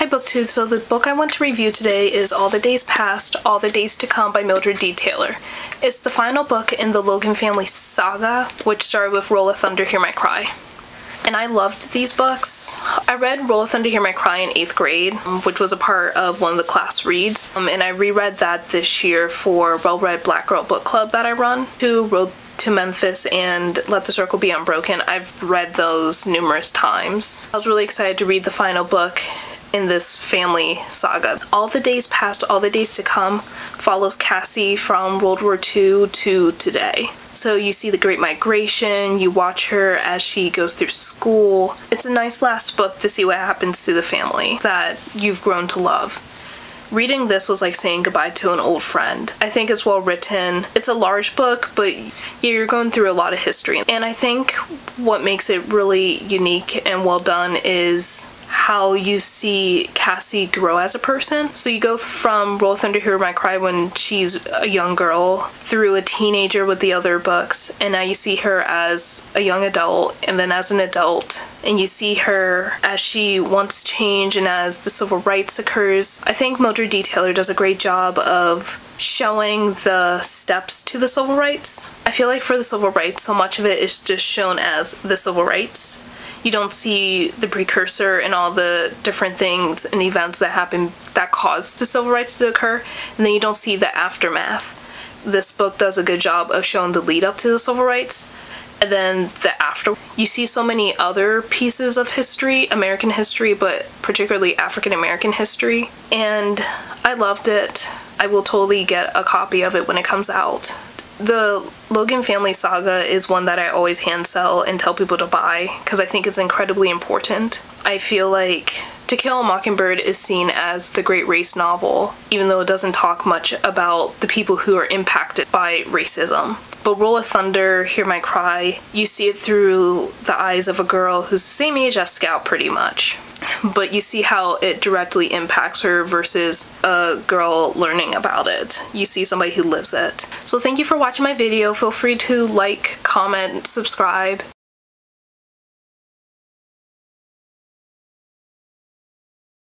Hi BookTube, so the book I want to review today is All the Days Past, All the Days to Come by Mildred D. Taylor. It's the final book in the Logan Family Saga, which started with Roll of Thunder, Hear My Cry. And I loved these books. I read Roll of Thunder, Hear My Cry in 8th grade, which was a part of one of the class reads, and I reread that this year for Well-Read Black Girl Book Club that I run, to Road to Memphis and Let the Circle Be Unbroken. I've read those numerous times. I was really excited to read the final book in this family saga. All the Days Past, All the Days to Come follows Cassie from World War II to today. So you see the Great Migration, you watch her as she goes through school. It's a nice last book to see what happens to the family that you've grown to love. Reading this was like saying goodbye to an old friend. I think it's well written. It's a large book, but you're going through a lot of history. And I think what makes it really unique and well done is how you see Cassie grow as a person. So you go from Roll of Thunder, Hear My Cry when she's a young girl through a teenager with the other books, and now you see her as a young adult and then as an adult, and you see her as she wants change and as the civil rights occurs. I think Mildred D. Taylor does a great job of showing the steps to the civil rights. I feel like for the civil rights, so much of it is just shown as the civil rights. You don't see the precursor and all the different things and events that happened that caused the civil rights to occur, and then you don't see the aftermath. This book does a good job of showing the lead up to the civil rights, and then the after. You see so many other pieces of history, American history, but particularly African American history, and I loved it. I will totally get a copy of it when it comes out. The Logan Family Saga is one that I always hand sell and tell people to buy because I think it's incredibly important. I feel like To Kill a Mockingbird is seen as the great race novel, even though it doesn't talk much about the people who are impacted by racism. But Roll of Thunder, Hear My Cry, you see it through the eyes of a girl who's the same age as Scout pretty much. But you see how it directly impacts her versus a girl learning about it. You see somebody who lives it. So thank you for watching my video. Feel free to like, comment, subscribe.